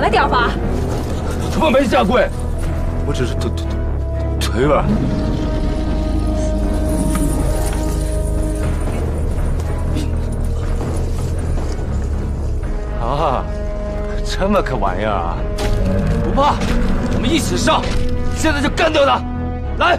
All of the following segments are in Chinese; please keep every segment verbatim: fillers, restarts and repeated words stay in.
少来点吧。他们没下跪，我只是腿腿腿软。 啊，这么个玩意儿啊！不怕，我们一起上，现在就干掉他！来，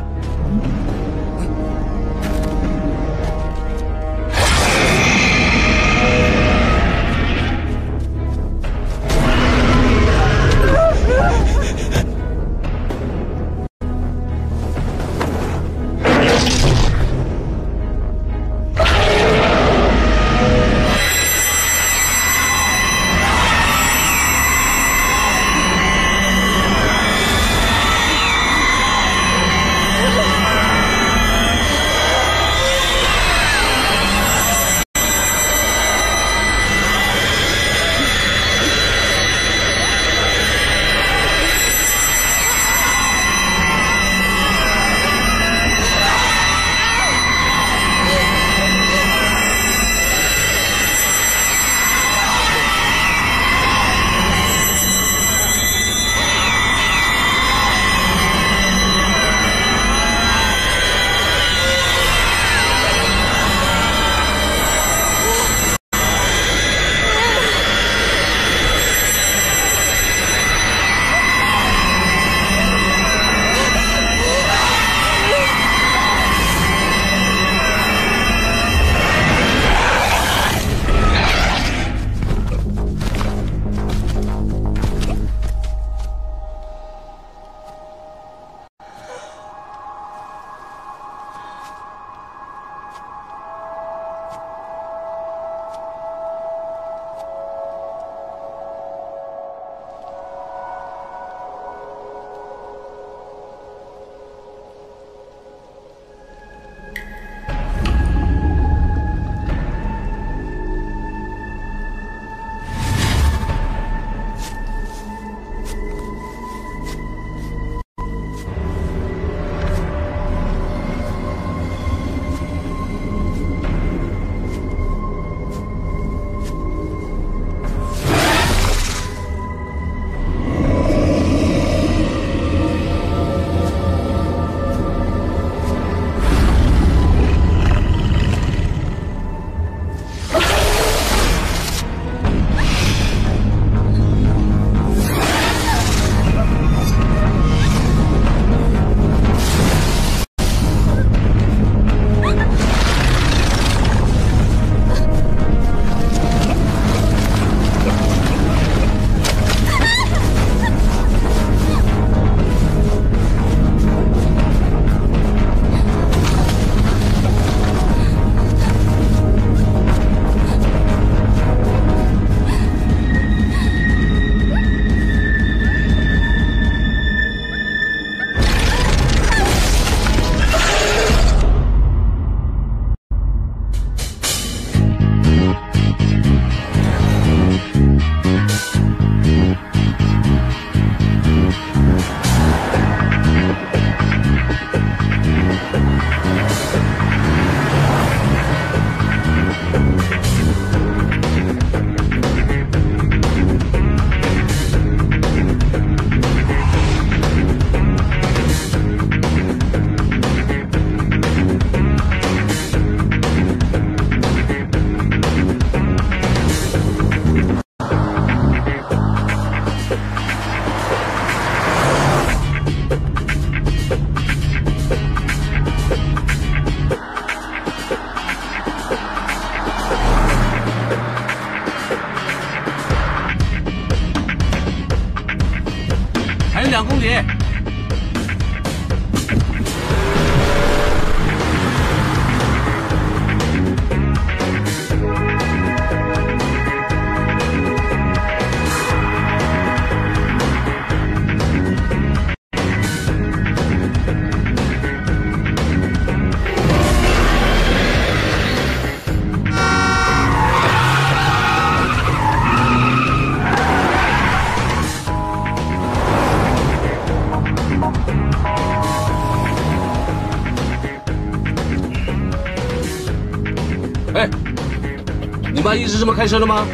你妈一直这么开车的吗？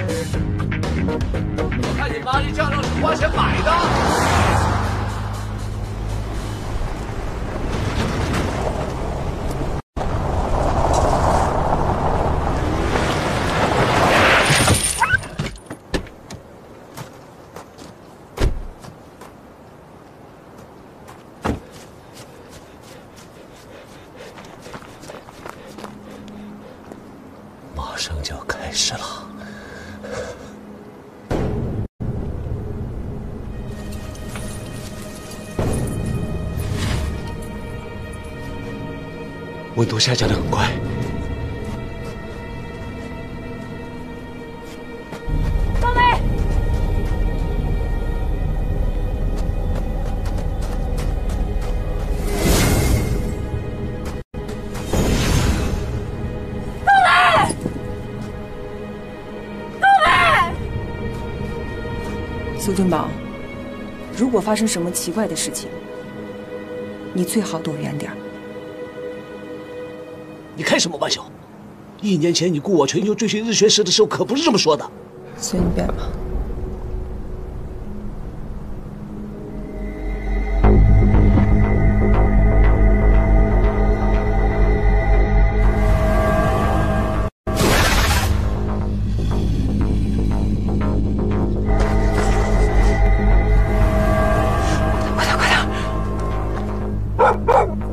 我看见你妈这酱料是花钱买的！马上就要开始了。 温度下降的很快，高梅，高梅，高梅，苏君宝，如果发生什么奇怪的事情，你最好躲远点儿。 你开什么玩笑？一年前你雇我全球追寻日全食的时候，可不是这么说的。随你便吧。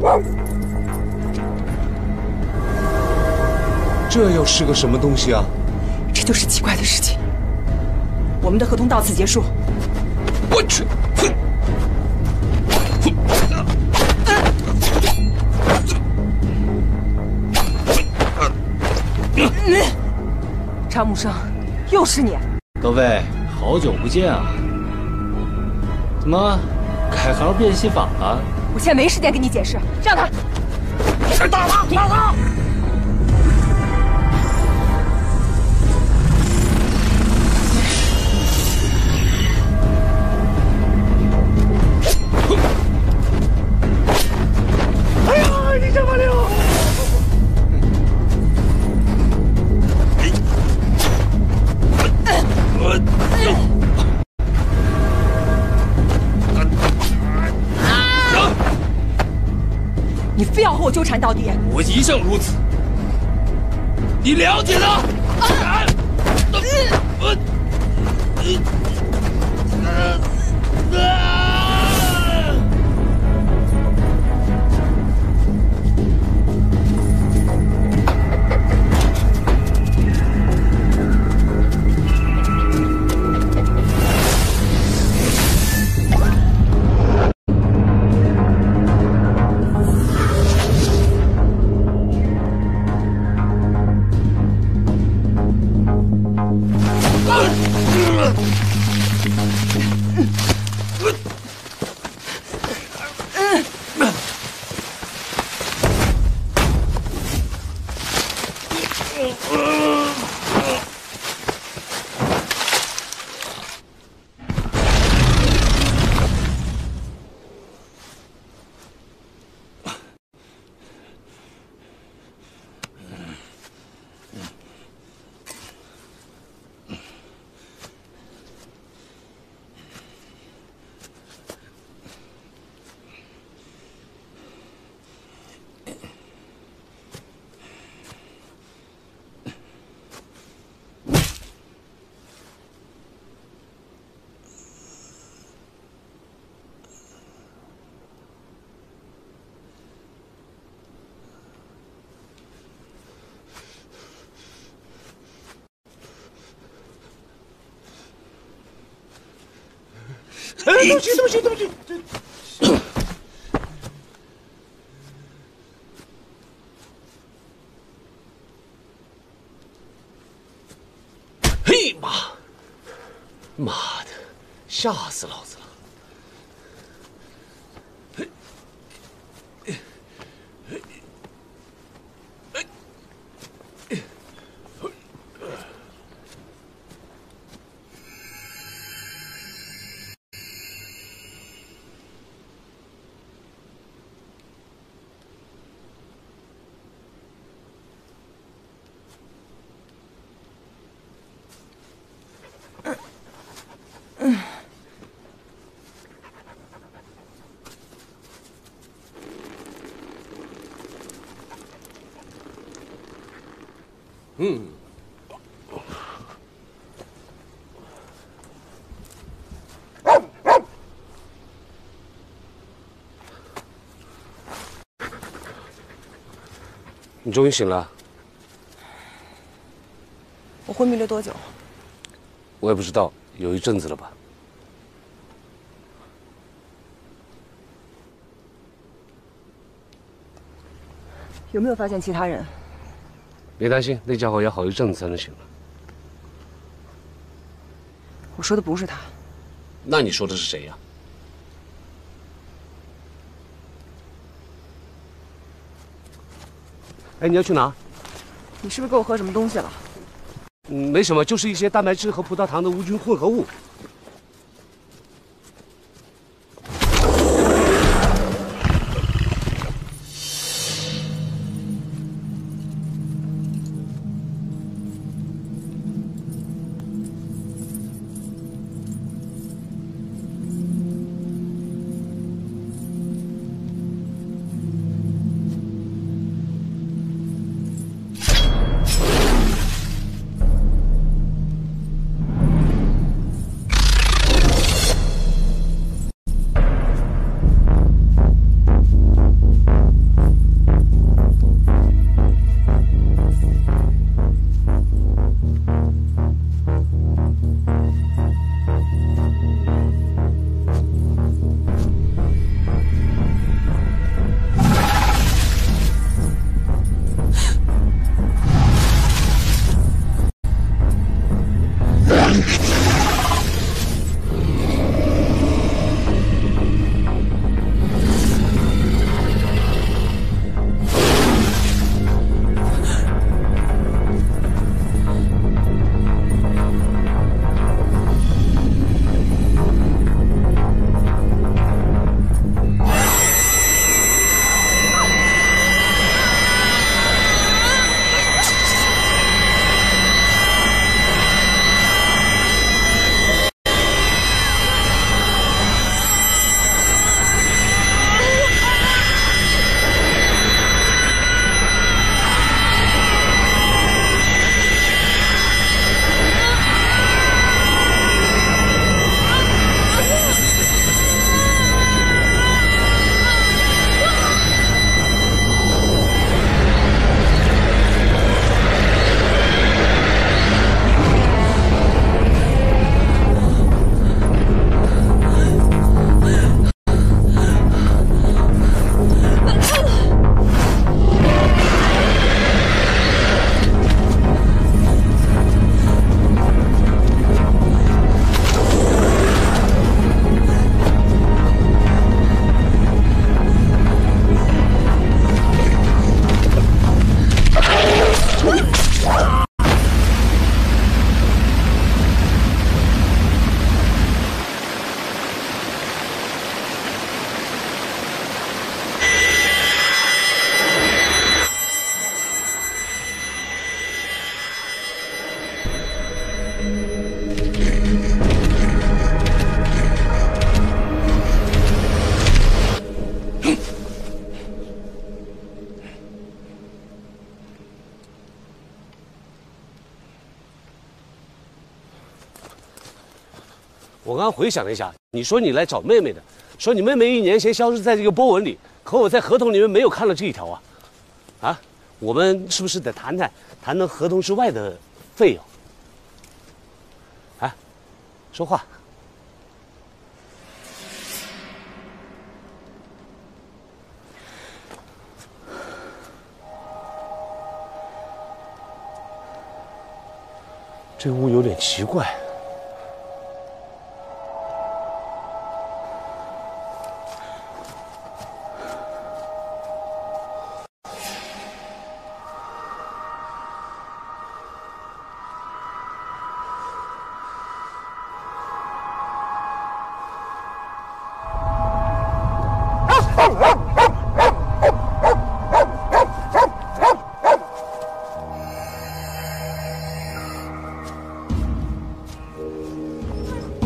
快点，快点！ 这又是个什么东西啊？这就是奇怪的事情。我们的合同到此结束。我去！哼！ 张木生，又是你！各位，好久不见啊！怎么改行变戏法了？我现在没时间跟你解释，让他。打他！打他！ 你非要和我纠缠到底？我一向如此，你了解的。对不起，对不起，对不起。嘿妈！妈的，吓死老子了！嗯。你终于醒了。我昏迷了多久？我也不知道，有一阵子了吧。 有没有发现其他人？别担心，那家伙要好一阵子才能醒了。我说的不是他。那你说的是谁呀？哎，你要去哪？你是不是给我喝什么东西了？嗯，没什么，就是一些蛋白质和葡萄糖的无菌混合物。 我刚刚回想了一下，你说你来找妹妹的，说你妹妹一年前消失在这个波纹里，可我在合同里面没有看到这一条啊，啊，我们是不是得谈谈谈谈合同之外的费用？啊，说话。这屋有点奇怪。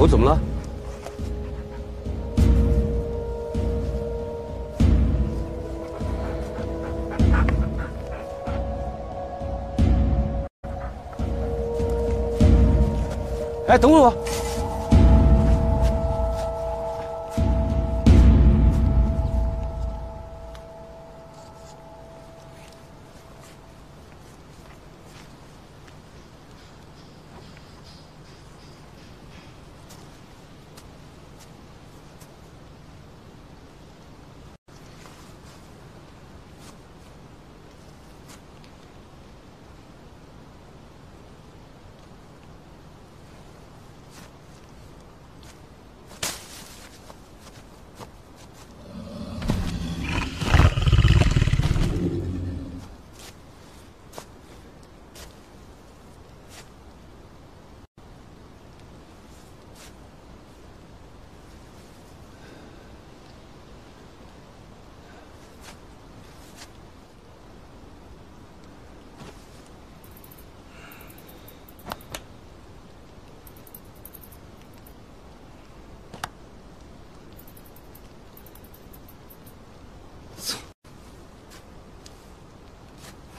狗怎么了？哎，等会儿我。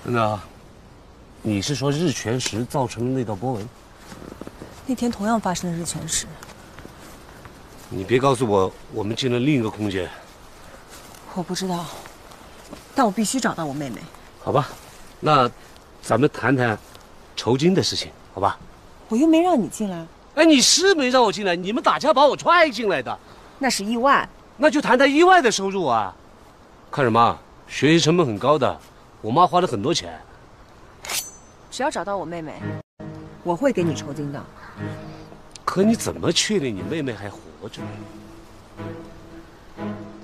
真的，你是说日全食造成的那道波纹？那天同样发生了日全食。你别告诉我，我们进了另一个空间。我不知道，但我必须找到我妹妹。好吧，那咱们谈谈酬金的事情，好吧？我又没让你进来。哎，你是没让我进来，你们打架把我踹进来的。那是意外。那就谈谈意外的收入啊。看什么？学习成本很高的。 我妈花了很多钱，只要找到我妹妹，我会给你酬金的。可你怎么确定你妹妹还活着？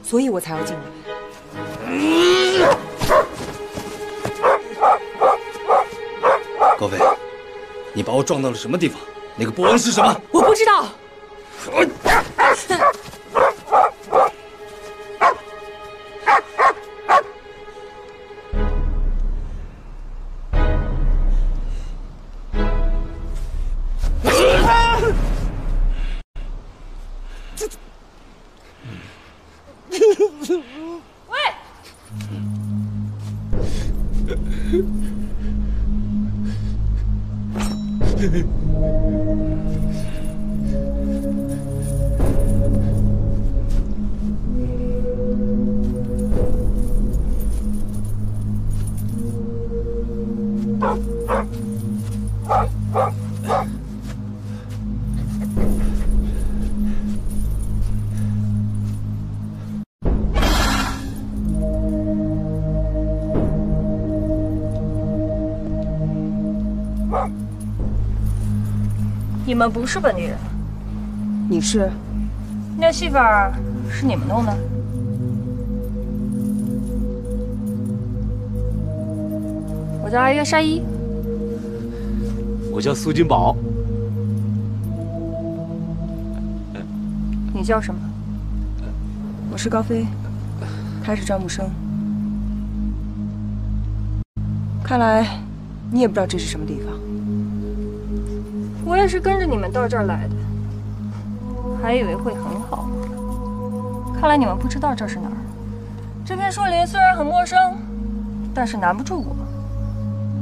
所以我才要进来。高飞，你把我撞到了什么地方？那个波纹是什么？我不知道。你们不是本地人，你是？那戏份是你们弄的？我叫阿约沙伊，我叫苏金宝，你叫什么？我是高飞，他是张木生。看来你也不知道这是什么地方。 我也是跟着你们到这儿来的，还以为会很好，看来你们不知道这是哪儿。这片树林虽然很陌生，但是难不住我。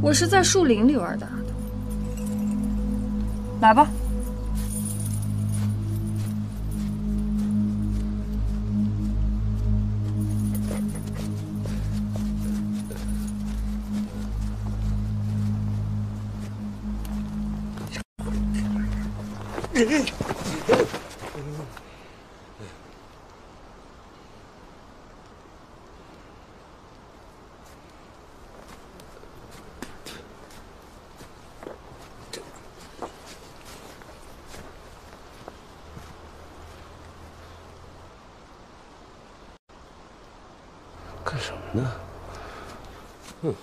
我是在树林里玩大的。来吧。干什么呢？嗯。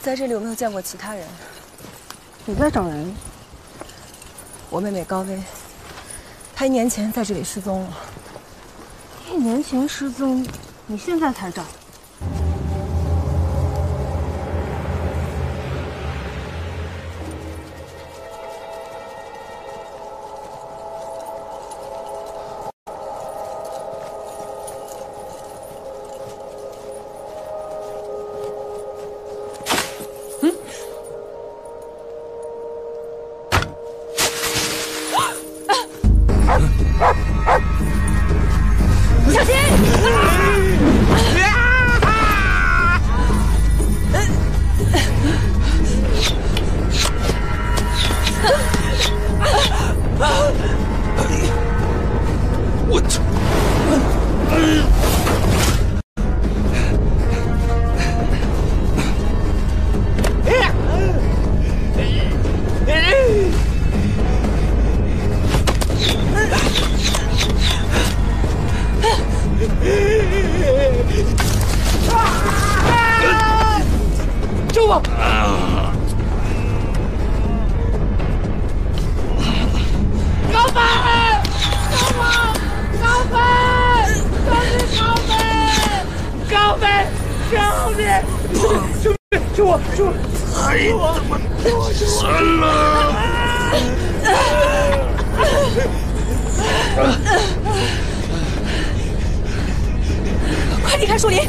在这里有没有见过其他人？你在找人？我妹妹高薇，她一年前在这里失踪了。一年前失踪，你现在才找？ готово!快离开树林！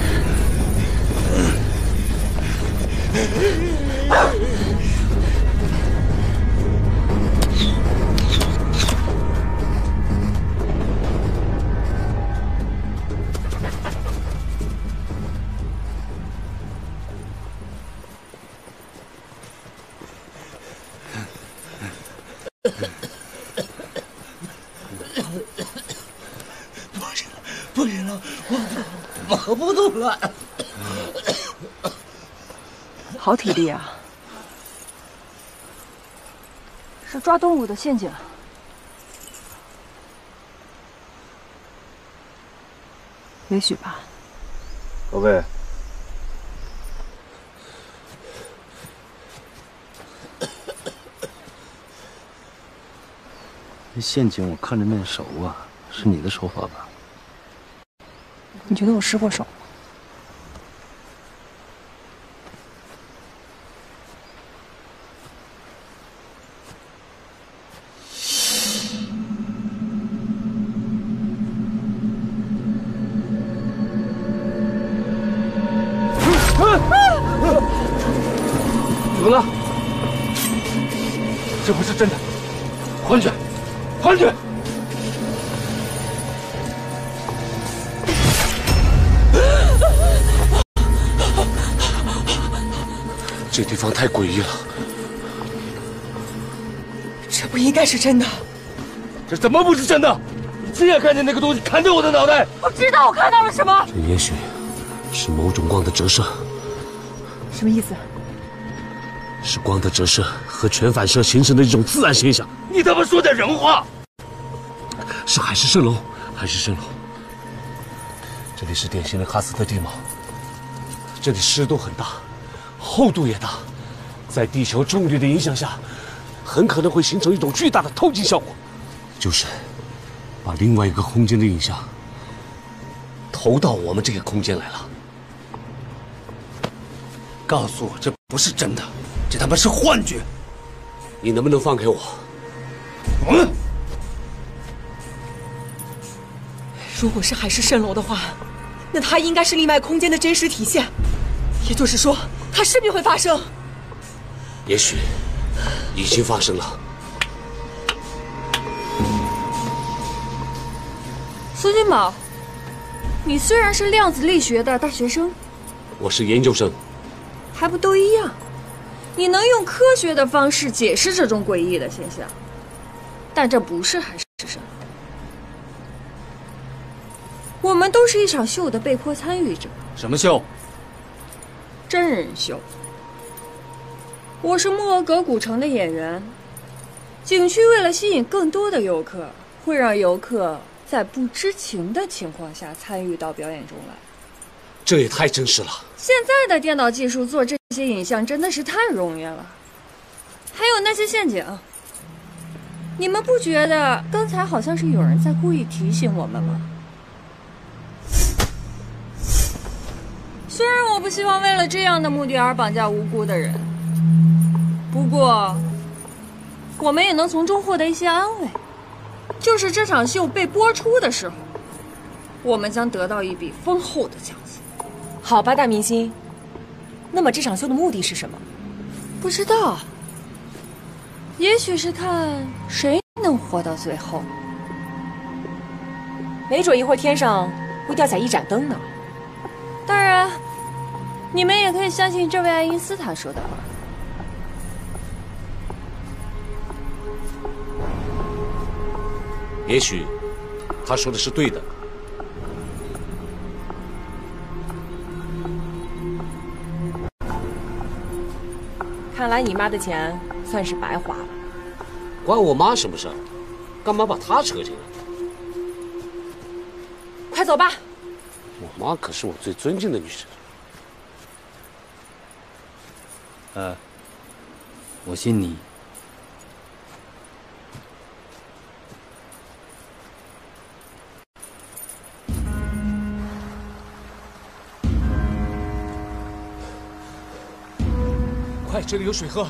不行了，我跑不动了。好体力啊！是抓动物的陷阱。也许吧。宝贝，那陷阱我看着面熟啊，是你的手法吧？ 你觉得我失过手吗？怎么了？这不是真的，还去，还去！ 这地方太诡异了，这不应该是真的。这怎么不是真的？你亲眼看见那个东西砍掉我的脑袋。我知道我看到了什么。这也许是某种光的折射。什么意思？是光的折射和全反射形成的一种自然现象。你他妈说点人话！是海市蜃楼，海市蜃楼。这里是典型的喀斯特地貌，这里湿度很大。 厚度也大，在地球重力的影响下，很可能会形成一种巨大的透镜效果，就是把另外一个空间的影像投到我们这个空间来了。告诉我，这不是真的，这他妈是幻觉！你能不能放开我？嗯。如果是海市蜃楼的话，那它应该是另外空间的真实体现，也就是说。 它势必会发生，也许已经发生了。苏君宝，你虽然是量子力学的大学生，我是研究生，还不都一样？你能用科学的方式解释这种诡异的现象，但这不是海市蜃楼。我们都是一场秀的被迫参与者。什么秀？ 真人秀，我是莫尔格古城的演员。景区为了吸引更多的游客，会让游客在不知情的情况下参与到表演中来。这也太真实了！现在的电脑技术做这些影像真的是太容易了。还有那些陷阱，你们不觉得刚才好像是有人在故意提醒我们吗？ 虽然我不希望为了这样的目的而绑架无辜的人，不过我们也能从中获得一些安慰。就是这场秀被播出的时候，我们将得到一笔丰厚的奖金。好吧，大明星。那么这场秀的目的是什么？不知道，也许是看谁能活到最后。没准一会儿天上会掉下一盏灯呢。 当然，你们也可以相信这位爱因斯坦说的话。也许，他说的是对的。看来你妈的钱算是白花了。关我妈什么事儿？干嘛把她扯进来？快走吧。 我妈可是我最尊敬的女神。呃，我信你。快，这里有水喝。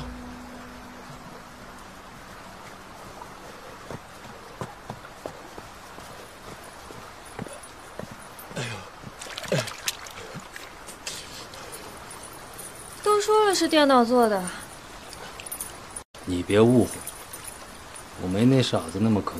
是电脑做的，你别误会，我没那傻子那么抠。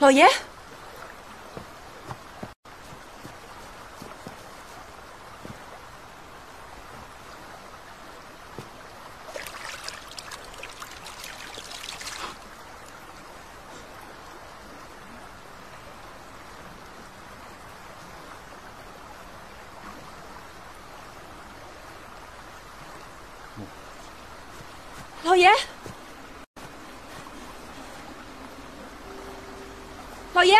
老爷。 老爷，老爷，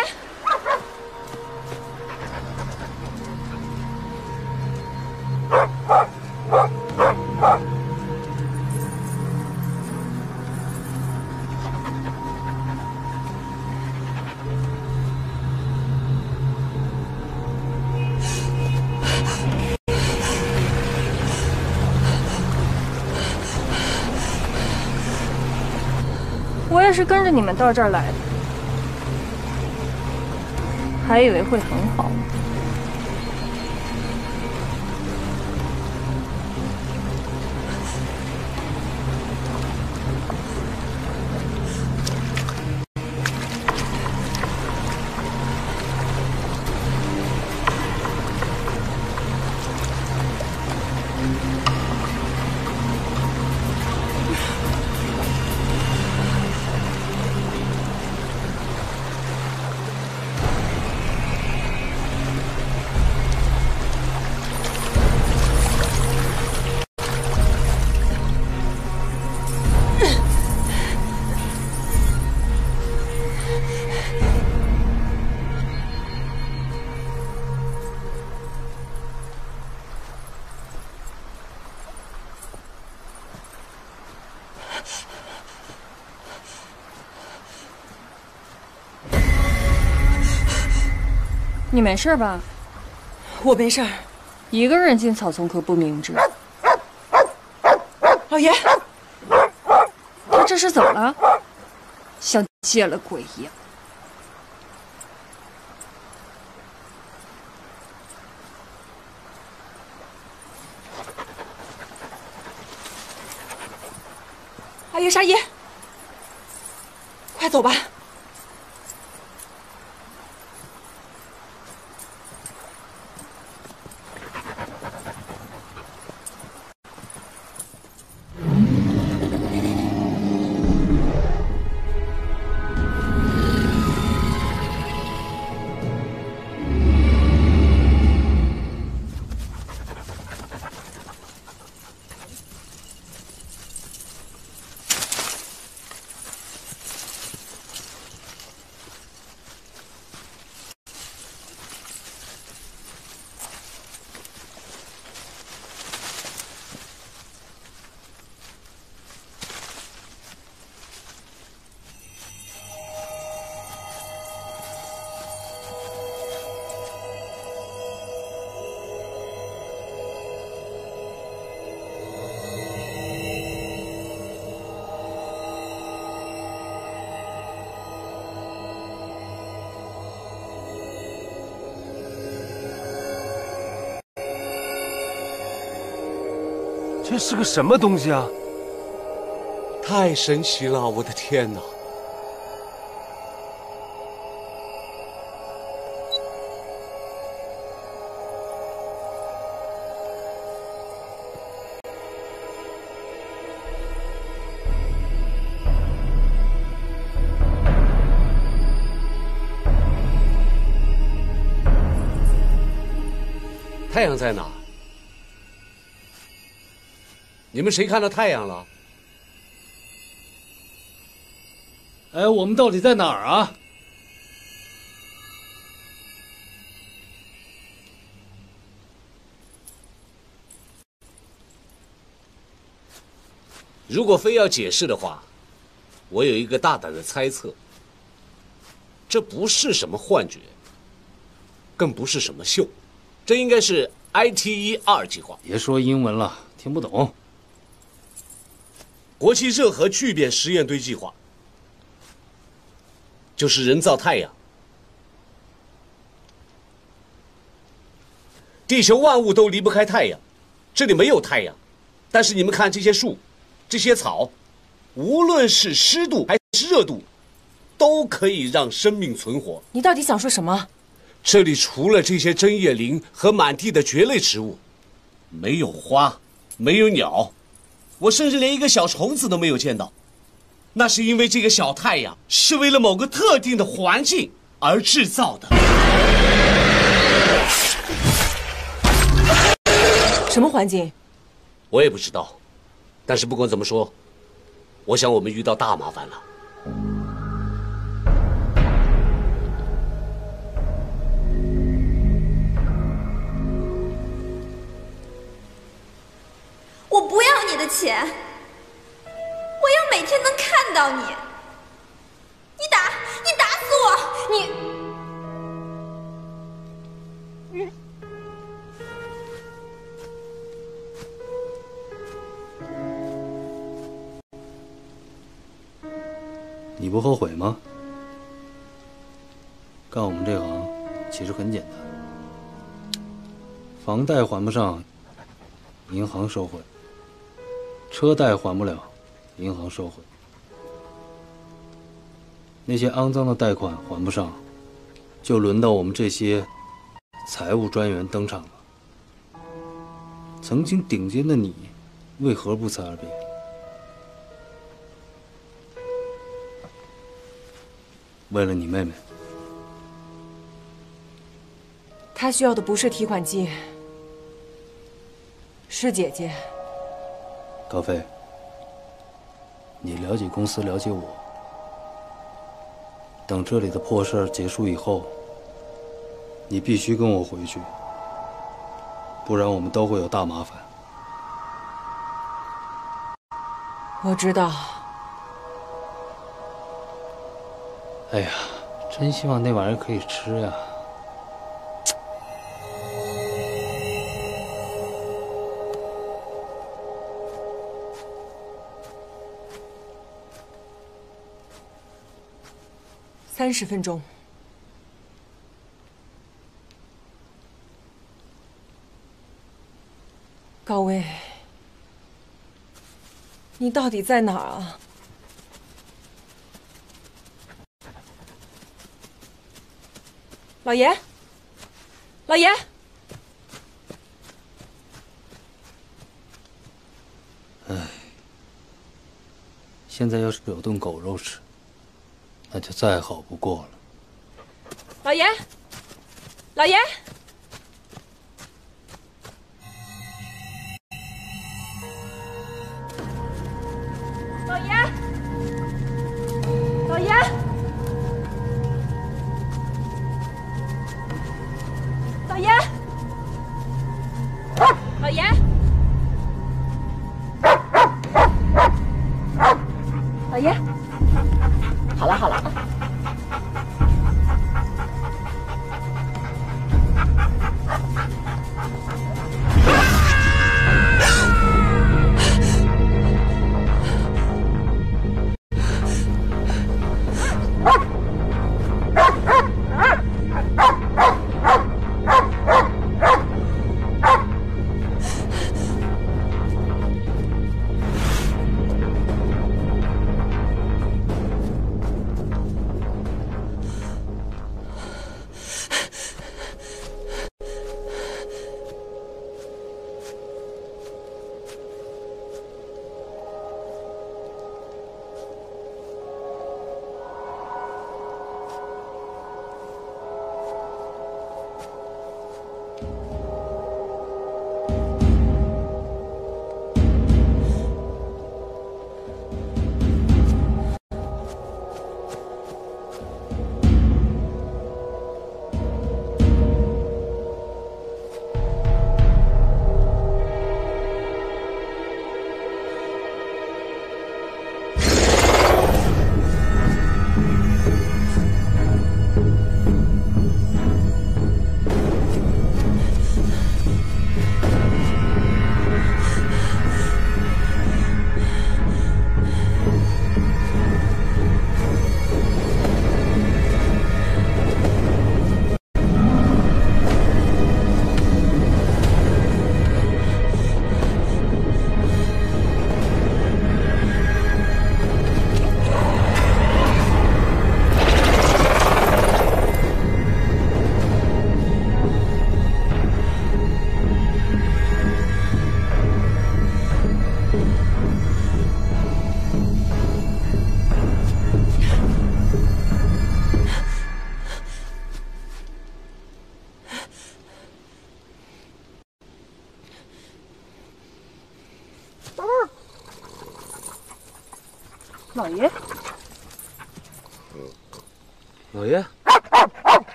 是跟着你们到这儿来的，还以为会很好。你没事吧？我没事，一个人进草丛可不明智。老爷，他这是怎么了？像见了鬼一样。阿爷，沙爷，快走吧。 这是个什么东西啊！太神奇了，我的天哪！太阳在哪？你们谁看到太阳了？哎，我们到底在哪儿啊？如果非要解释的话，我有一个大胆的猜测。这不是什么幻觉，更不是什么秀，这应该是 I T E R 计划。别说英文了，听不懂。 国际热核聚变实验堆计划，就是人造太阳。地球万物都离不开太阳，这里没有太阳，但是你们看这些树，这些草，无论是湿度还是热度，都可以让生命存活。你到底想说什么？这里除了这些针叶林和满地的蕨类植物，没有花，没有鸟。 我甚至连一个小虫子都没有见到，那是因为这个小太阳是为了某个特定的环境而制造的。什么环境？我也不知道，但是不管怎么说，我想我们遇到大麻烦了。我不要。 你的钱，我要每天能看到你。你打，你打死我！你，你不后悔吗？干我们这行其实很简单，房贷还不上，银行收回。 车贷还不了，银行收回；那些肮脏的贷款还不上，就轮到我们这些财务专员登场了。曾经顶尖的你，为何不辞而别？为了你妹妹，她需要的不是提款机，是姐姐。 高飞，你了解公司，了解我。等这里的破事儿结束以后，你必须跟我回去，不然我们都会有大麻烦。我知道。哎呀，真希望那玩意儿可以吃呀。 三十分钟。高威，你到底在哪儿啊？老爷，老爷，哎，现在要是有顿狗肉吃。 那就再好不过了。老爷，老爷，老爷，老爷，老爷，老爷，老爷。 好了好了。老爷，老爷，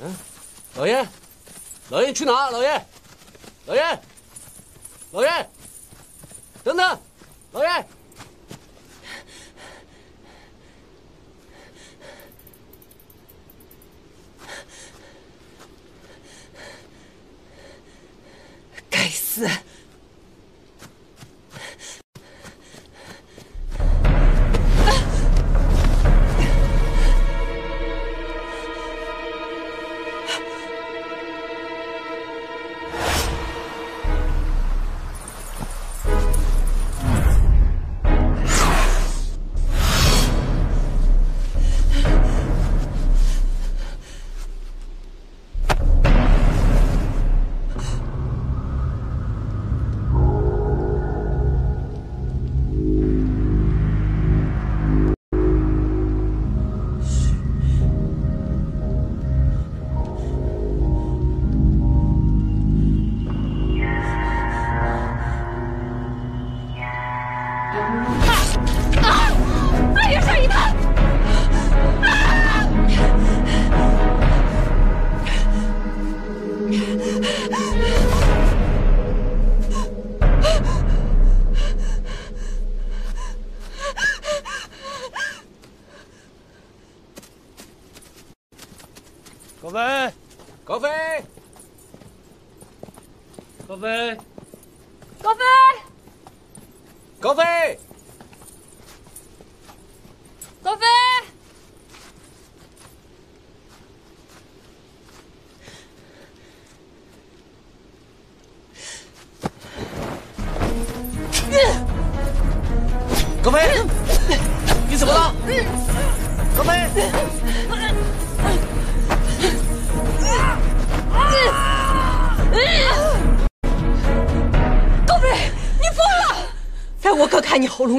嗯，老爷，老爷去哪？老爷，老爷，老爷，等等，老爷。 死！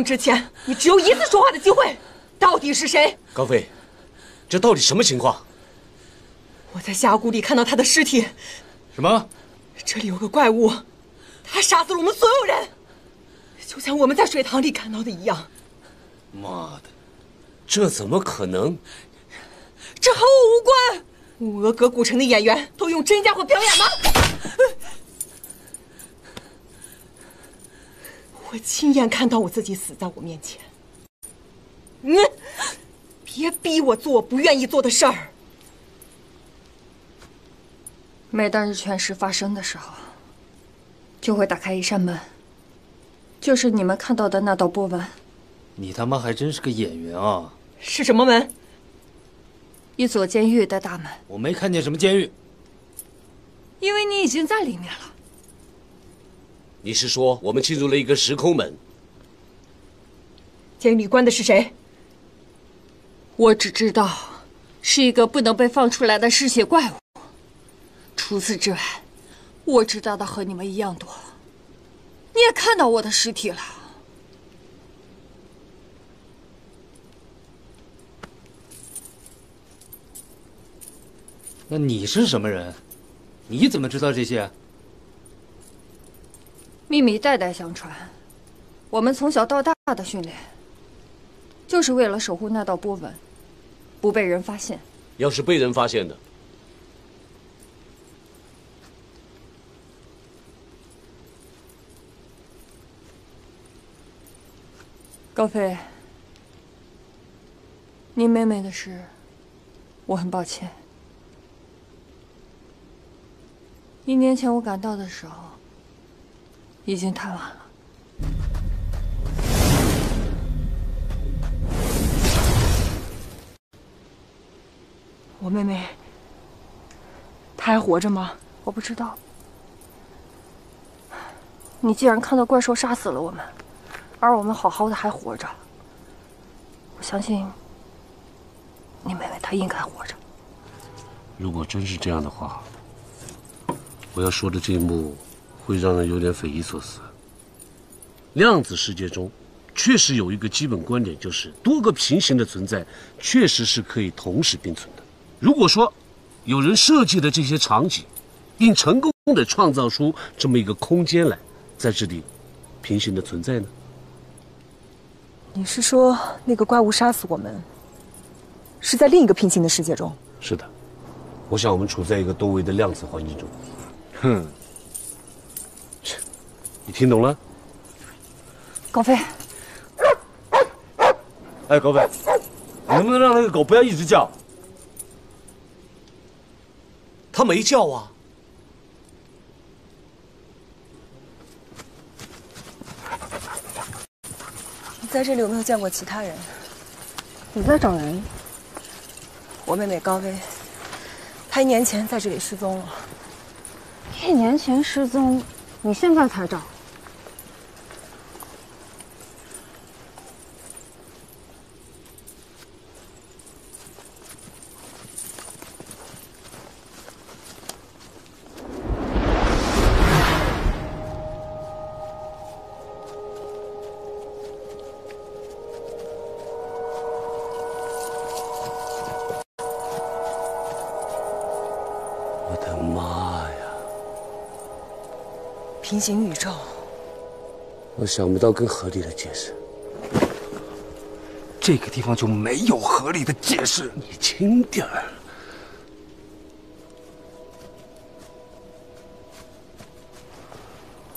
之前，你只有一次说话的机会，到底是谁？高飞，这到底什么情况？我在峡谷里看到他的尸体。什么？这里有个怪物，他杀死了我们所有人，就像我们在水塘里看到的一样。妈的，这怎么可能？这和我无关。乌俄格古城的演员都用真家伙表演吗？我亲眼看到我自己死在我面前。嗯，别逼我做我不愿意做的事儿。每当日全食发生的时候，就会打开一扇门，就是你们看到的那道波纹。你他妈还真是个演员啊！是什么门？一所监狱的大门。我没看见什么监狱。因为你已经在里面了。 你是说我们进入了一个时空门？监狱里关的是谁？我只知道是一个不能被放出来的嗜血怪物。除此之外，我知道的和你们一样多。你也看到我的尸体了。那你是什么人？你怎么知道这些？ 秘密代代相传，我们从小到大的训练，就是为了守护那道波纹，不被人发现。要是被人发现的，高飞，你妹妹的事，我很抱歉。一年前我赶到的时候。 已经太晚了。我妹妹，她还活着吗？我不知道。你既然看到怪兽杀死了我们，而我们好好的还活着，我相信你妹妹她应该活着。如果真是这样的话，我要说的这一幕。 会让人有点匪夷所思。量子世界中，确实有一个基本观点，就是多个平行的存在确实是可以同时并存的。如果说，有人设计的这些场景，并成功的创造出这么一个空间来，在这里平行的存在呢？你是说那个怪物杀死我们，是在另一个平行的世界中？是的，我想我们处在一个多维的量子环境中。哼，你听懂了？高飞，哎，高飞，你能不能让那个狗不要一直叫？它没叫啊。 在这里有没有见过其他人？你在找人？我妹妹高薇，她一年前在这里失踪了。一年前失踪，你现在才找？平行宇宙，我想不到更合理的解释。这个地方就没有合理的解释。你轻点儿。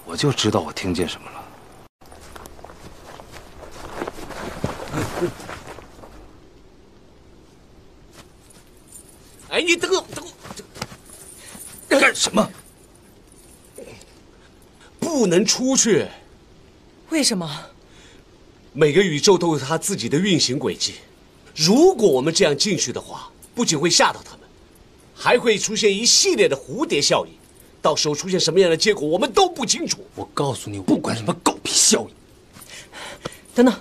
我就知道我听见什么了。哎，你等我，等我，干什么？ 不能出去，为什么？每个宇宙都有它自己的运行轨迹，如果我们这样进去的话，不仅会吓到他们，还会出现一系列的蝴蝶效应，到时候出现什么样的结果我们都不清楚。我告诉你，不管什么狗屁效应。等等，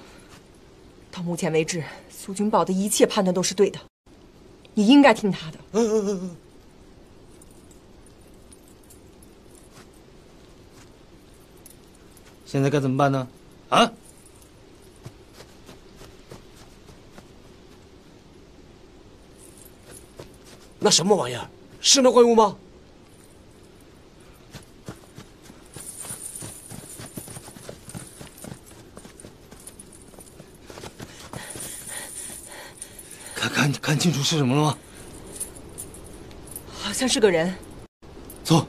到目前为止，苏君宝的一切判断都是对的，你应该听他的。嗯嗯嗯嗯。 现在该怎么办呢？啊！那什么玩意儿？是那怪物吗？看看看清楚是什么了吗？好像是个人。走。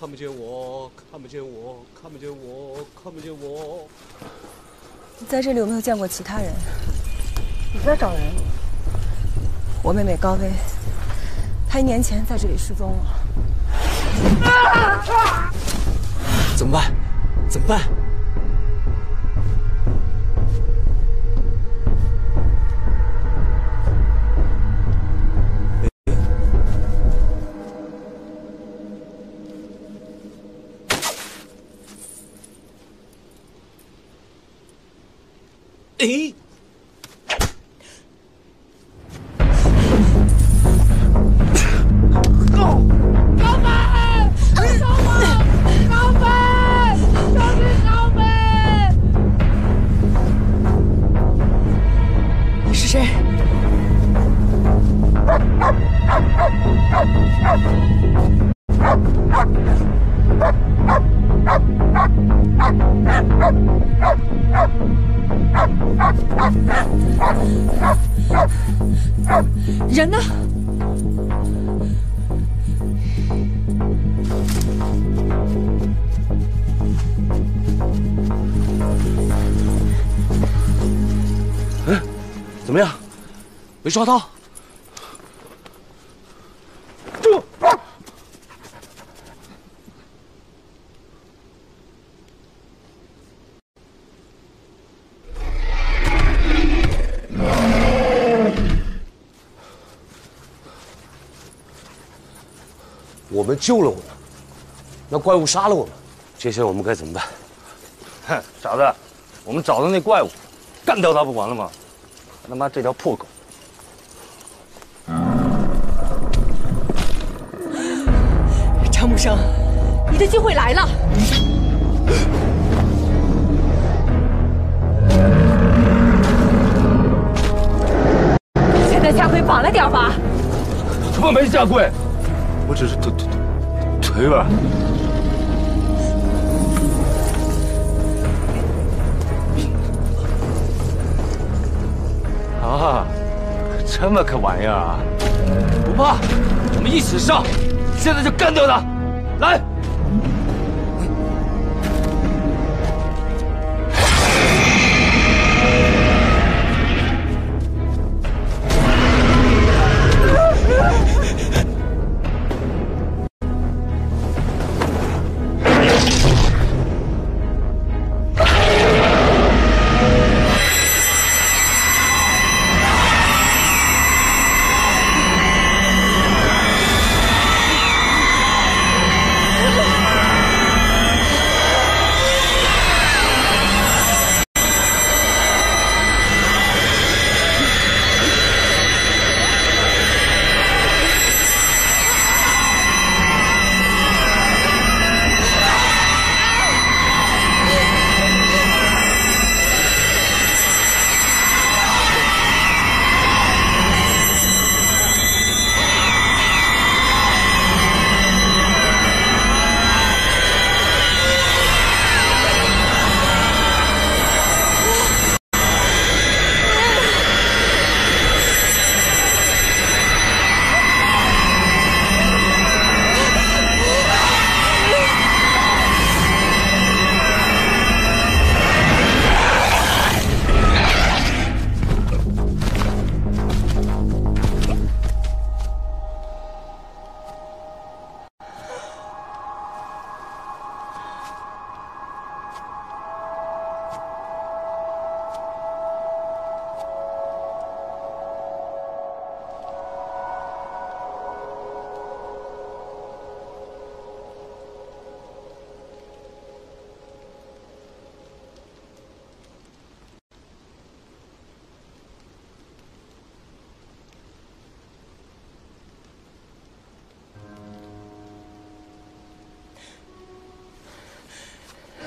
看不见我，看不见我，看不见我，看不见我。你在这里有没有见过其他人？你在找人？我妹妹高薇，她一年前在这里失踪了。啊啊、怎么办？怎么办？哎，高高飞，你救我！高飞，救命！高飞，你是谁？人呢？哎，怎么样？没抓到？住！我们救了我们，那怪物杀了我们，接下来我们该怎么办？哼，傻子，我们找到那怪物，干掉它不完了吗？他妈这条破狗！张木生，你的机会来了！现在下跪绑了点吧？他妈没下跪！ 我只是突突 Hyvä.啊，这么个玩意儿啊！不怕，我们一起上，现在就干掉他！来。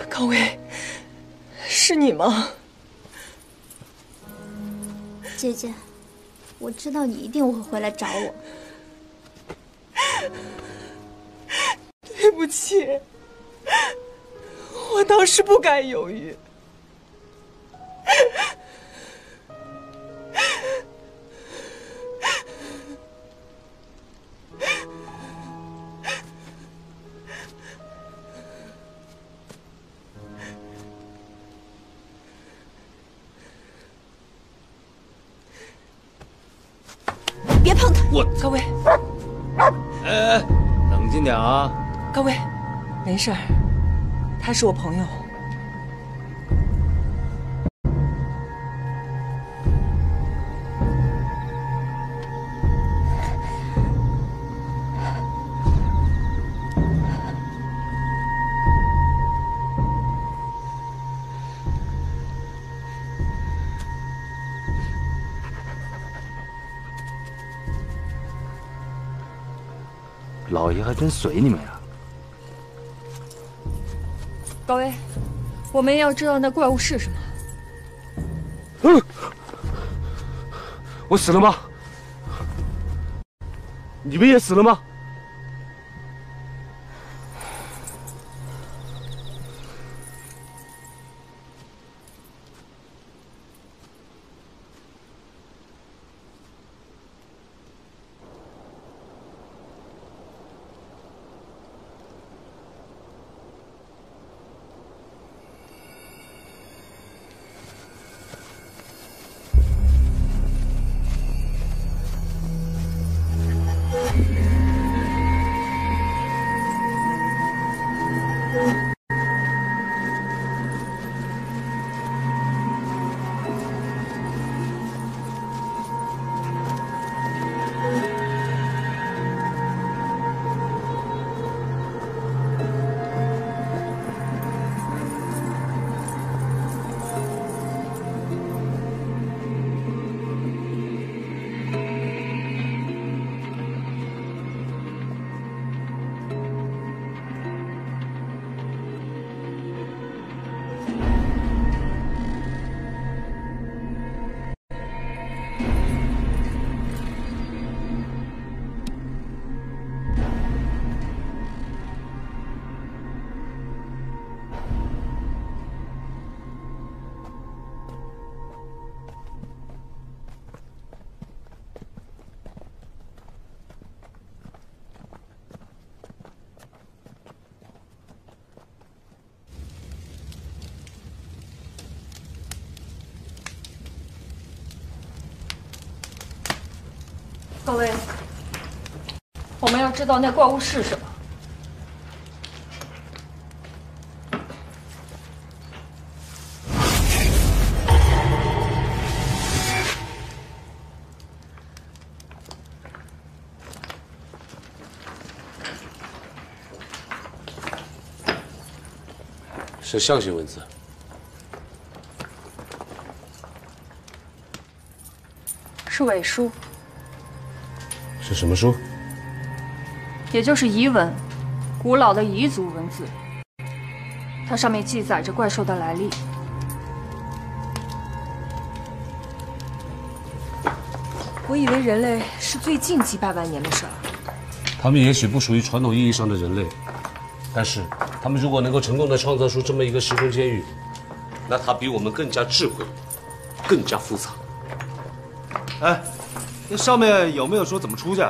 高薇，是你吗？姐姐，我知道你一定会回来找我。对不起，我当时不该犹豫。高薇，呃，冷静点啊！高薇，没事儿，他是我朋友。老爷还真随你们呀！高威，我们要知道那怪物是什么。嗯，我死了吗？你们也死了吗？各位，我们要知道那怪物是什么。 是象形文字。是伪书。是什么书？也就是彝文，古老的彝族文字。它上面记载着怪兽的来历。我以为人类是最近几百万年的事儿。他们也许不属于传统意义上的人类，但是。 他们如果能够成功的创造出这么一个时空监狱，那它比我们更加智慧，更加复杂。哎，那上面有没有说怎么出去？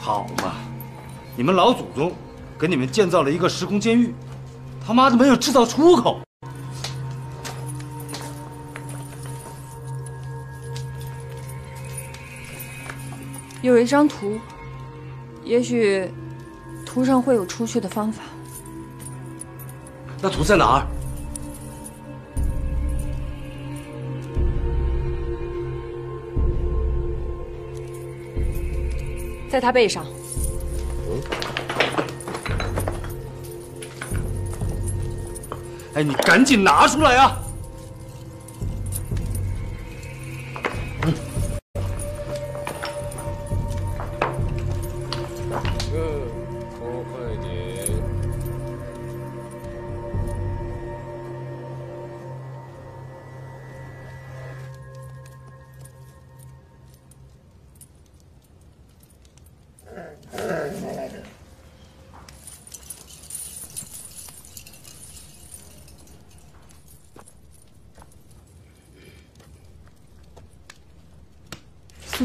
好嘛，你们老祖宗给你们建造了一个时空监狱，他妈的没有制造出口。有一张图。 也许，图上会有出去的方法。那图在哪儿？在他背上。嗯。哎，你赶紧拿出来啊！ 苏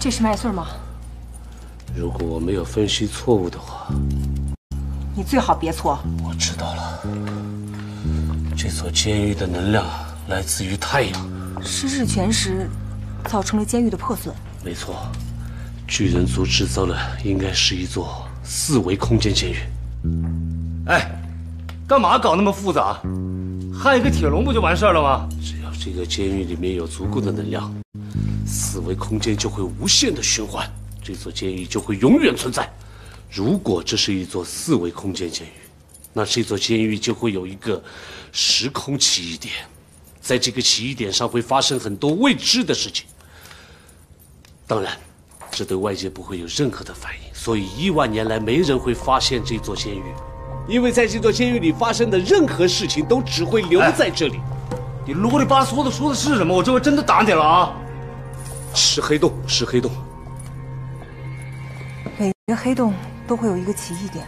这是麦穗吗？如果我没有分析错误的话，你最好别错。我知道了，这所监狱的能量来自于太阳。失事全时，造成了监狱的破损。没错，巨人族制造的应该是一座四维空间监狱。哎，干嘛搞那么复杂？焊一个铁笼不就完事儿了吗？只要这个监狱里面有足够的能量。 四维空间就会无限的循环，这座监狱就会永远存在。如果这是一座四维空间监狱，那这座监狱就会有一个时空奇异点，在这个奇异点上会发生很多未知的事情。当然，这对外界不会有任何的反应，所以亿万年来没人会发现这座监狱，因为在这座监狱里发生的任何事情都只会留在这里。哎、你啰里吧嗦的说的是什么？我这回真的打你了啊！ 是黑洞，是黑洞。每个黑洞都会有一个奇异点。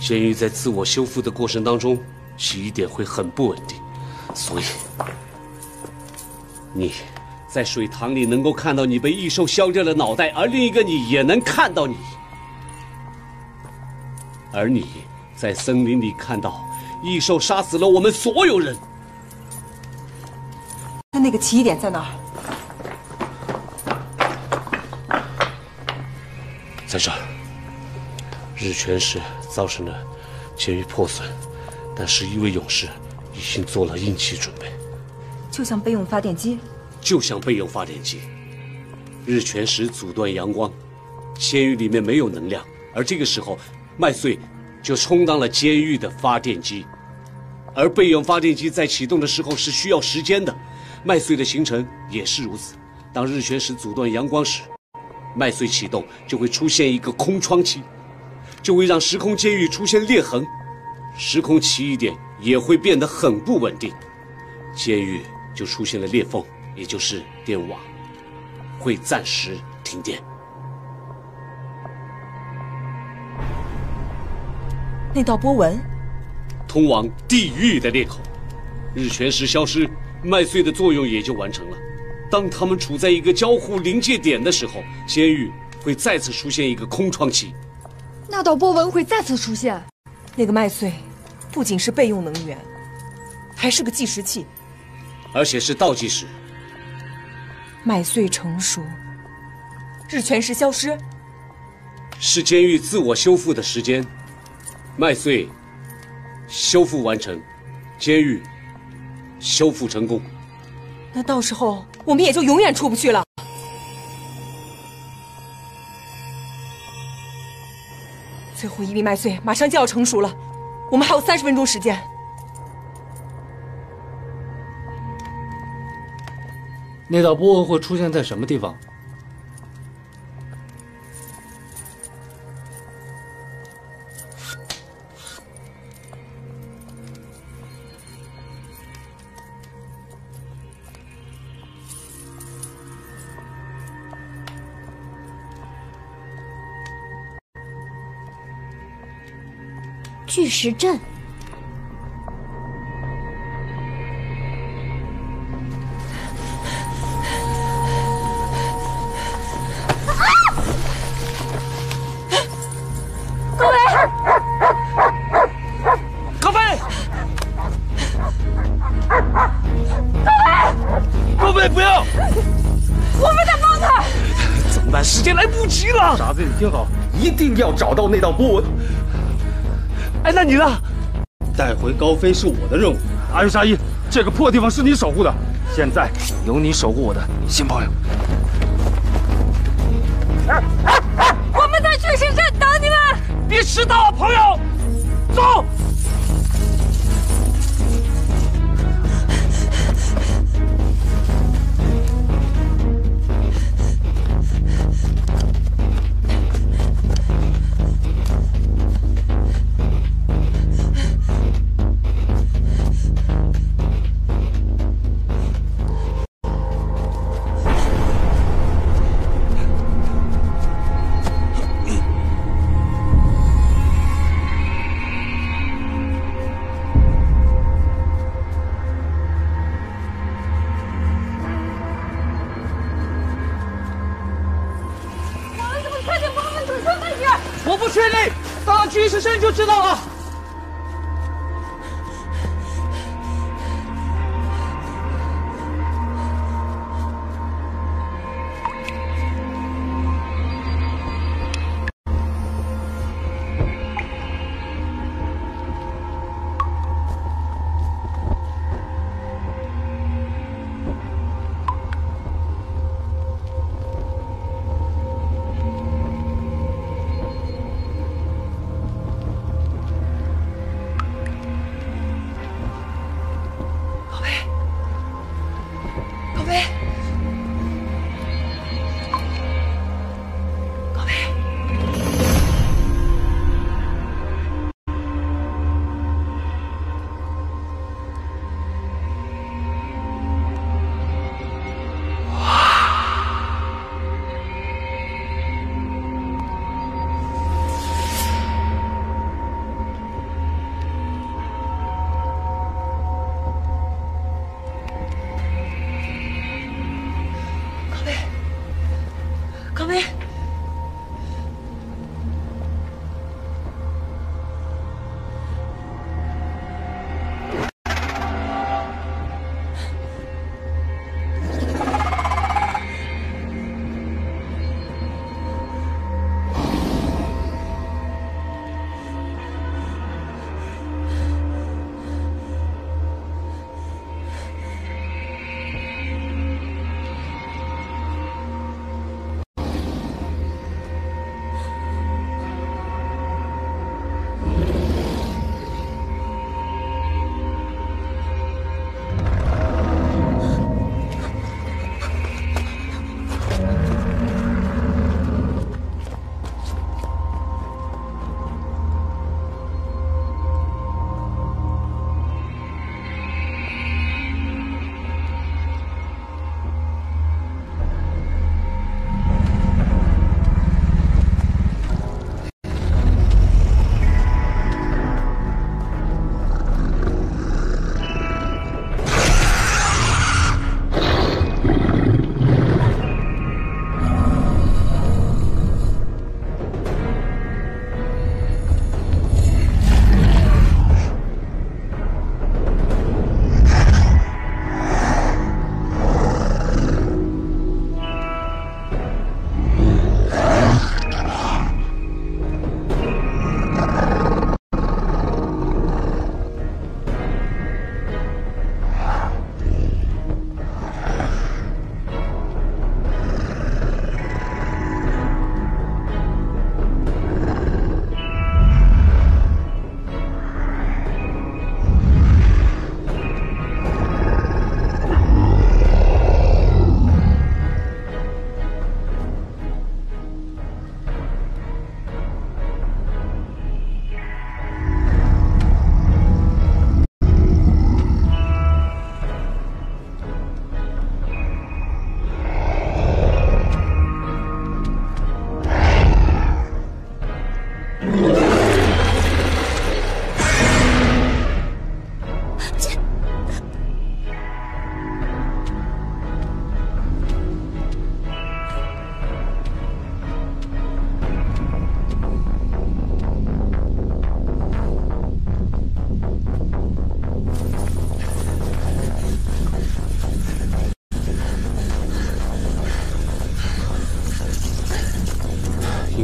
监狱在自我修复的过程当中，奇异点会很不稳定，所以你在水塘里能够看到你被异兽削掉的脑袋，而另一个你也能看到你；而你在森林里看到异兽杀死了我们所有人。那那个奇异点在哪儿？ 在这儿，日全食造成了监狱破损，但是一位勇士已经做了应急准备，就像备用发电机，就像备用发电机。日全食阻断阳光，监狱里面没有能量，而这个时候，麦穗就充当了监狱的发电机，而备用发电机在启动的时候是需要时间的，麦穗的形成也是如此。当日全食阻断阳光时。 麦穗启动就会出现一个空窗期，就会让时空监狱出现裂痕，时空奇异点也会变得很不稳定。监狱就出现了裂缝，也就是电网会暂时停电。那道波纹，通往地狱的裂口。日全食消失，麦穗的作用也就完成了。当它们处在一个交互临界点的时候，监狱会再次出现一个空窗期。那道波纹会再次出现。那个麦穗不仅是备用能源，还是个计时器，而且是倒计时。麦穗成熟，日全食消失，是监狱自我修复的时间。麦穗修复完成，监狱修复成功。那到时候我们也就永远出不去了。 最后一粒麦穗马上就要成熟了，我们还有三十分钟时间。那道波纹会出现在什么地方？巨石阵，各位，各位，各位，不要！我们在帮他，怎么办？时间来不及了！傻子，你听好，一定要找到那道波纹。 哎，那你呢？带回高飞是我的任务。阿尤沙伊，这个破地方是你守护的，现在有你守护我的新朋友。我们在巨石阵等你们，别迟到啊，朋友！走。就知道了。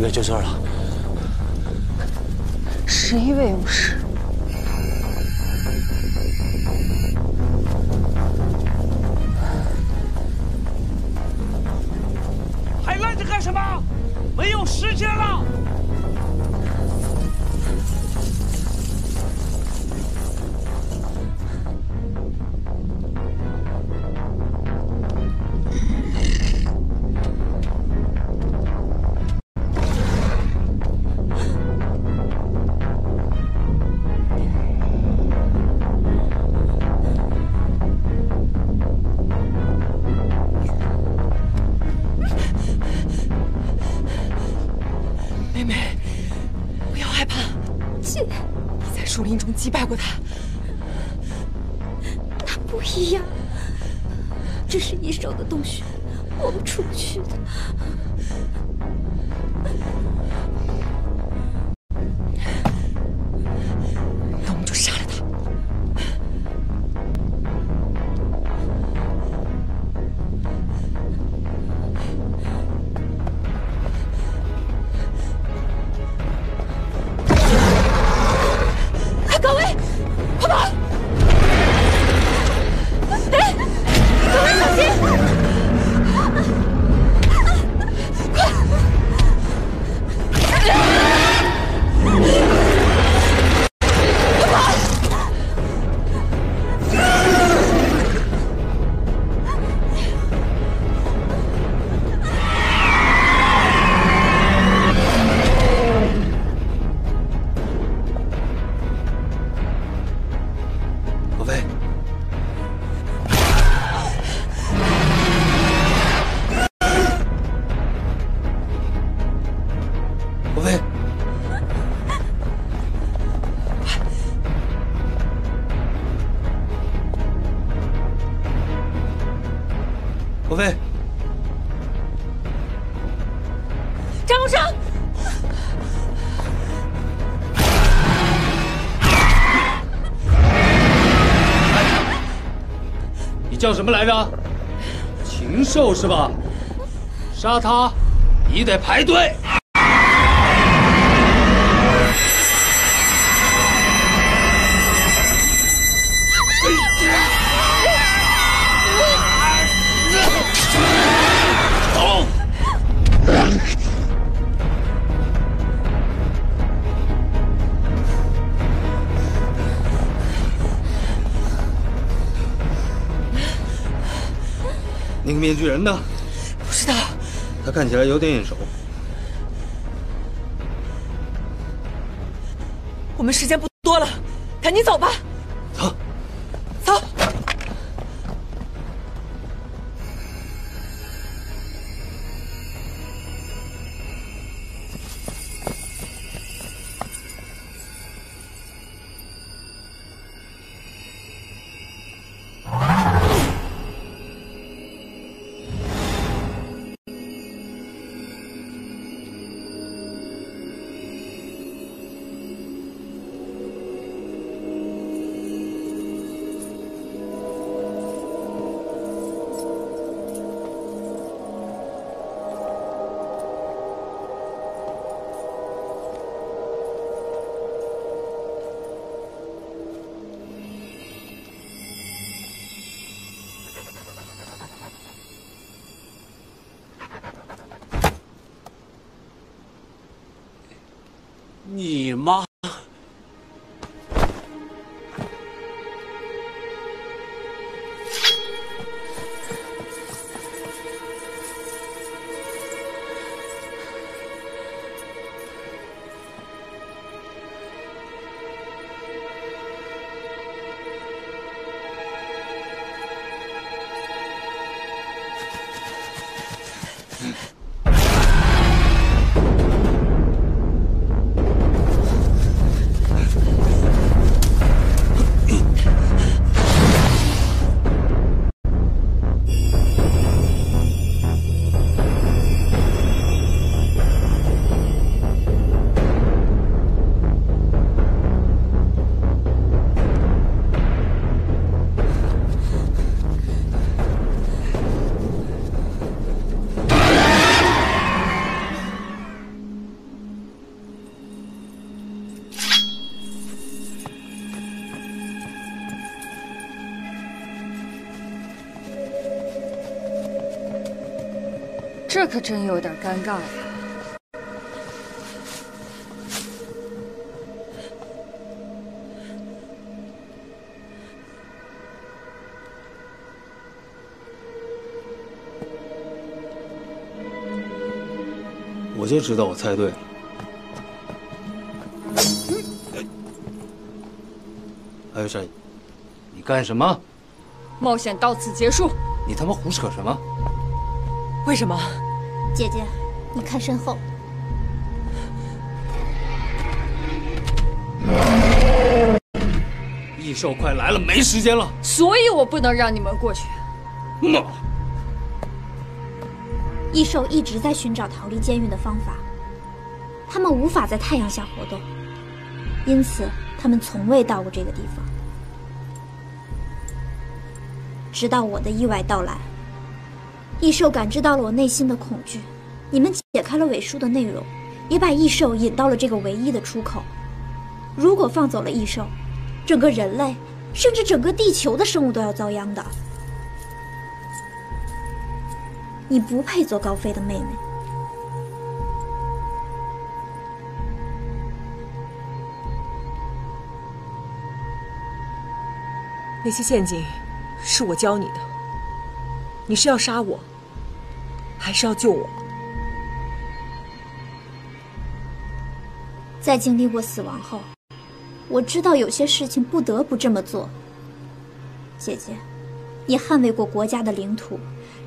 应该就这儿了。十一位勇士。 干什么？没有时间了！击败过他，那不一样。这是一手的洞穴，我们出不去的。那我们就杀了他。高威，快跑！哎，高威，小心！快！快跑！叫什么来着？禽兽是吧？杀他，你得排队。 那个面具人呢？不知道。他看起来有点眼熟。我们时间不多了，赶紧走吧。走，走。这可真有点尴尬呀。 我就知道我猜对了。艾莎，你干什么？冒险到此结束。你他妈胡扯什么？为什么？姐姐，你看身后。异兽快来了，没时间了。所以我不能让你们过去。妈！ 异兽一直在寻找逃离监狱的方法，他们无法在太阳下活动，因此他们从未到过这个地方，直到我的意外到来。异兽感知到了我内心的恐惧，你们解开了伪书的内容，也把异兽引到了这个唯一的出口。如果放走了异兽，整个人类，甚至整个地球的生物都要遭殃的。 你不配做高飞的妹妹。那些陷阱是我教你的。你是要杀我，还是要救我？在经历过死亡后，我知道有些事情不得不这么做。姐姐，你捍卫过国家的领土。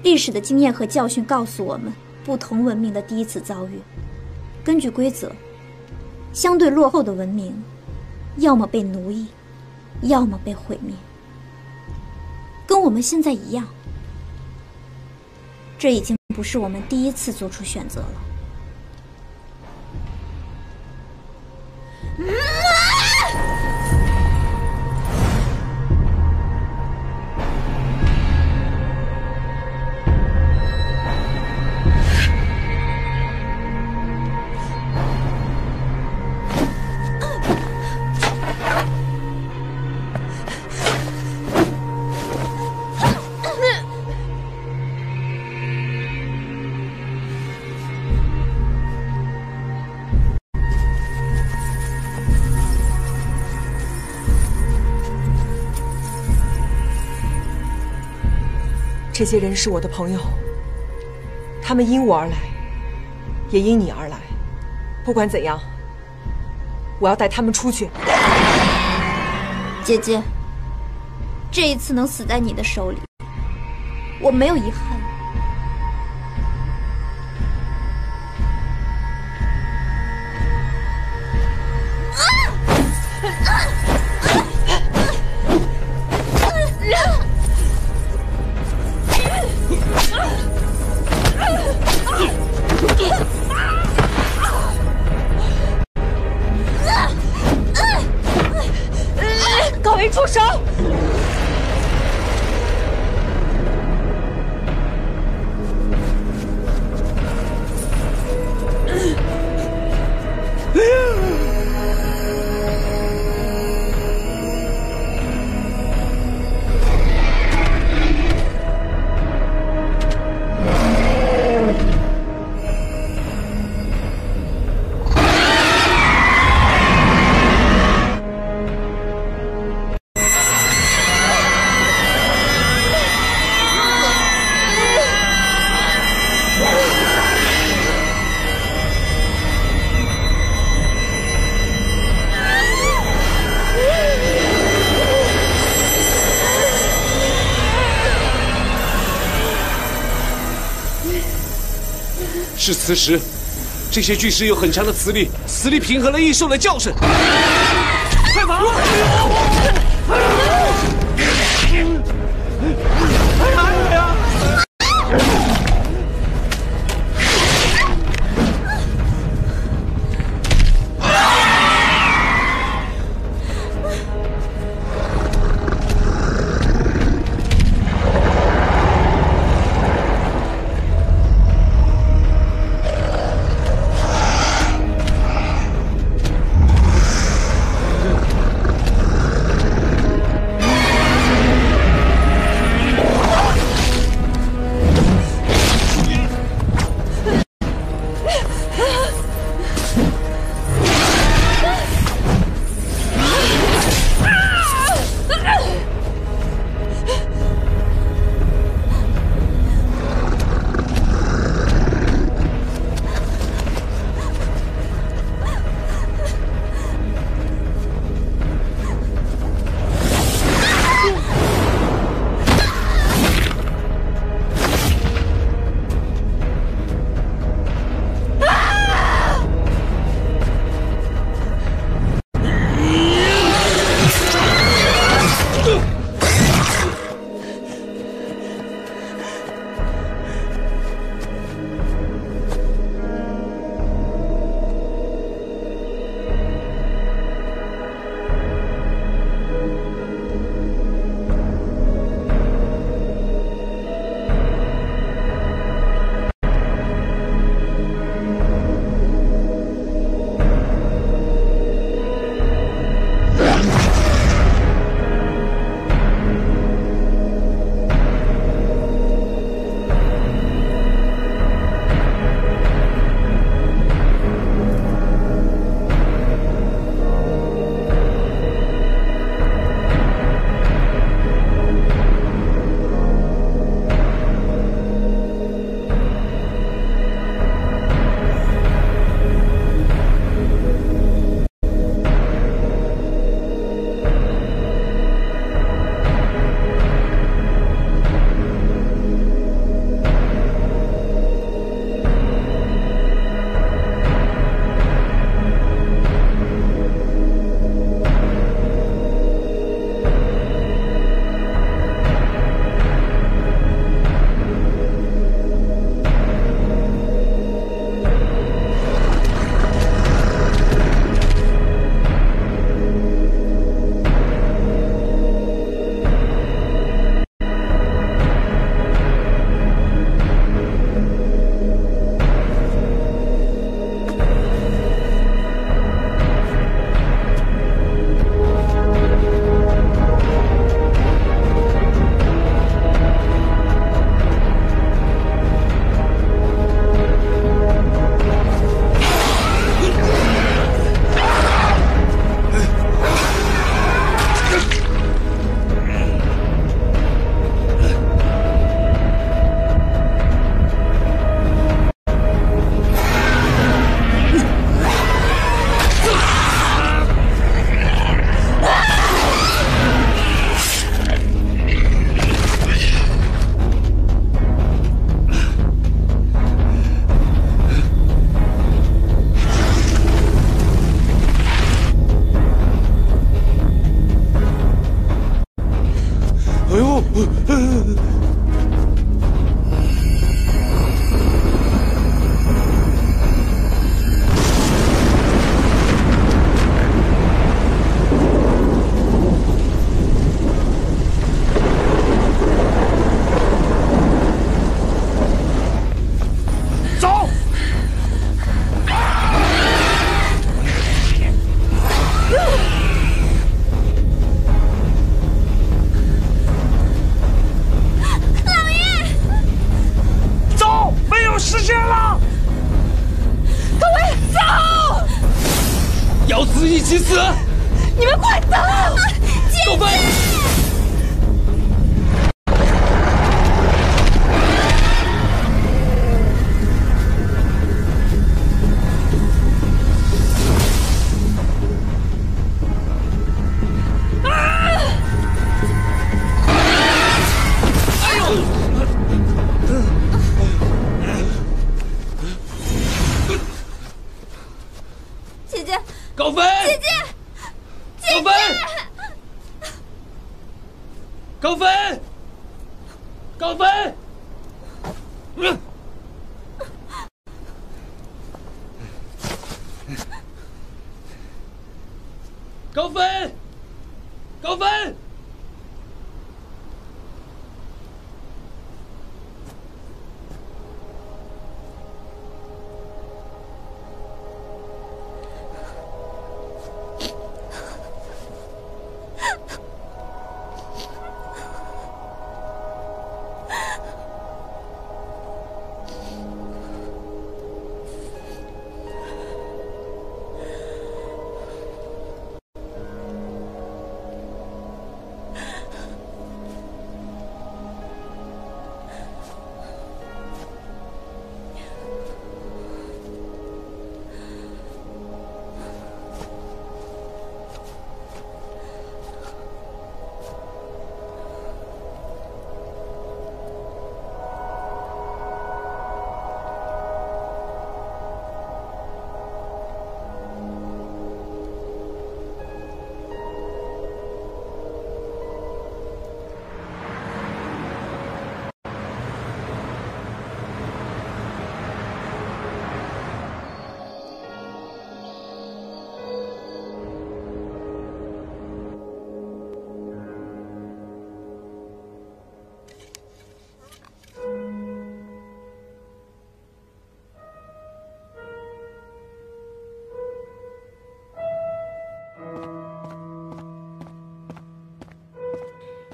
历史的经验和教训告诉我们，不同文明的第一次遭遇，根据规则，相对落后的文明，要么被奴役，要么被毁灭，跟我们现在一样。这已经不是我们第一次做出选择了。嗯 这些人是我的朋友，他们因我而来，也因你而来。不管怎样，我要带他们出去。姐姐，这一次能死在你的手里，我没有遗憾。啊啊 高飞，住手！是磁石，这些巨石有很强的磁力，磁力平衡了异兽的叫声。快跑！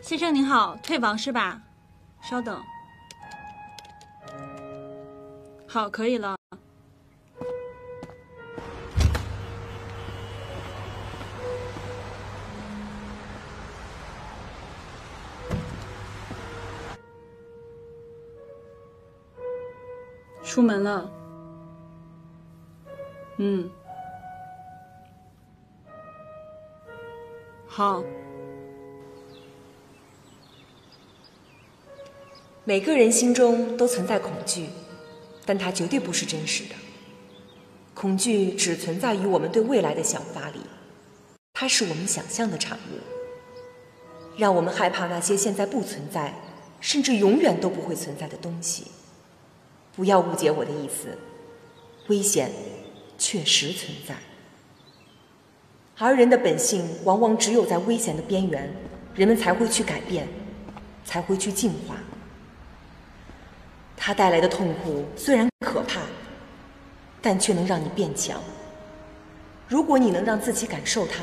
先生您好，退房是吧？稍等。好，可以了。出门了。嗯。好。 每个人心中都存在恐惧，但它绝对不是真实的。恐惧只存在于我们对未来的想法里，它是我们想象的产物。让我们害怕那些现在不存在，甚至永远都不会存在的东西。不要误解我的意思，危险确实存在，而人的本性往往只有在危险的边缘，人们才会去改变，才会去进化。 它带来的痛苦虽然可怕，但却能让你变强。如果你能让自己感受它，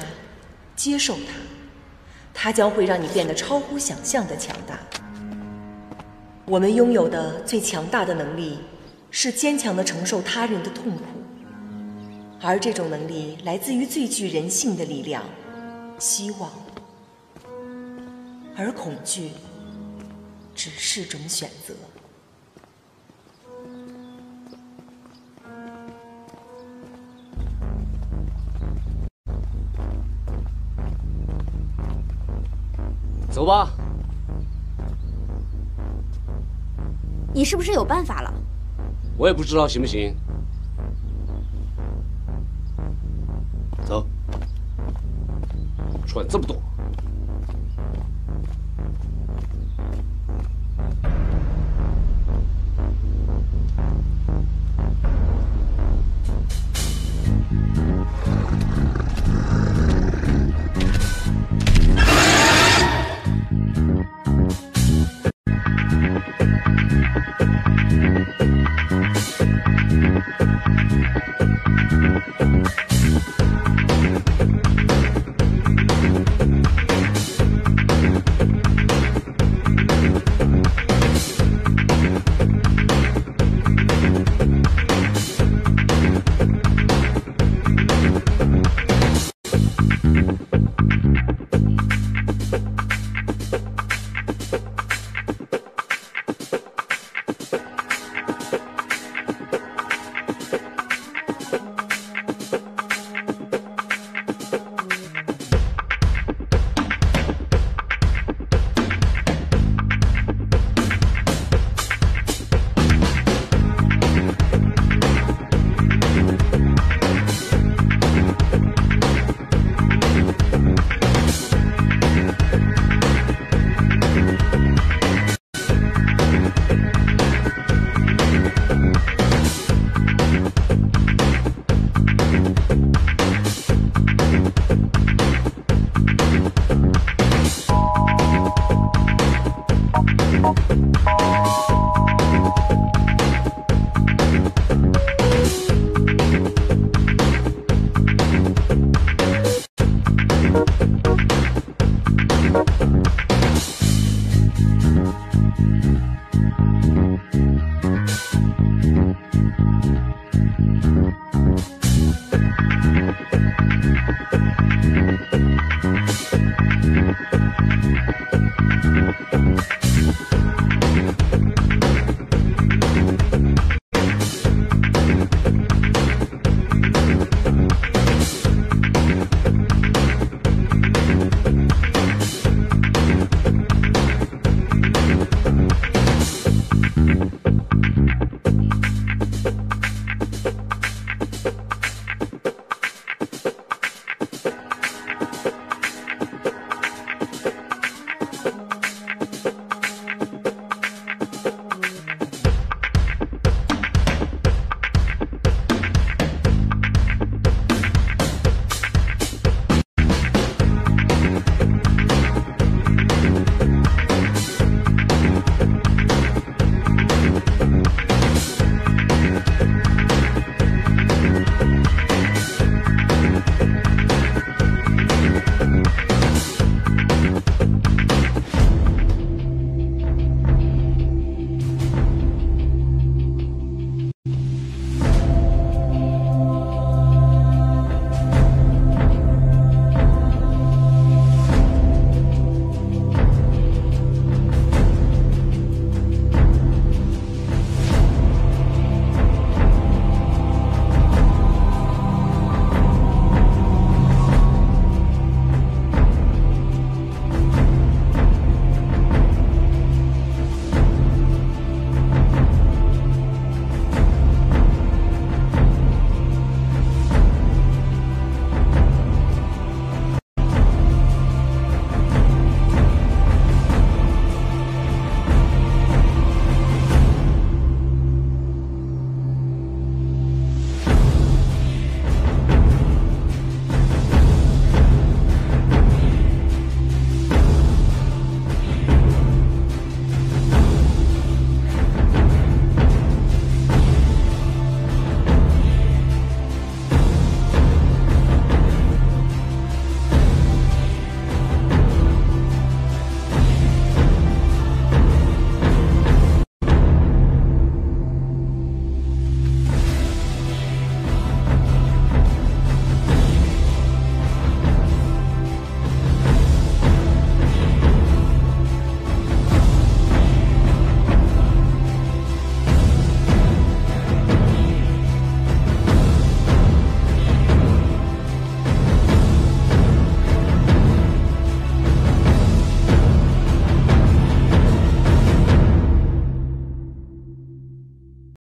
接受它，它将会让你变得超乎想象的强大。我们拥有的最强大的能力是坚强地承受他人的痛苦，而这种能力来自于最具人性的力量——希望。而恐惧只是种选择。 走吧。你是不是有办法了？我也不知道行不行。走。穿这么多， Thank you.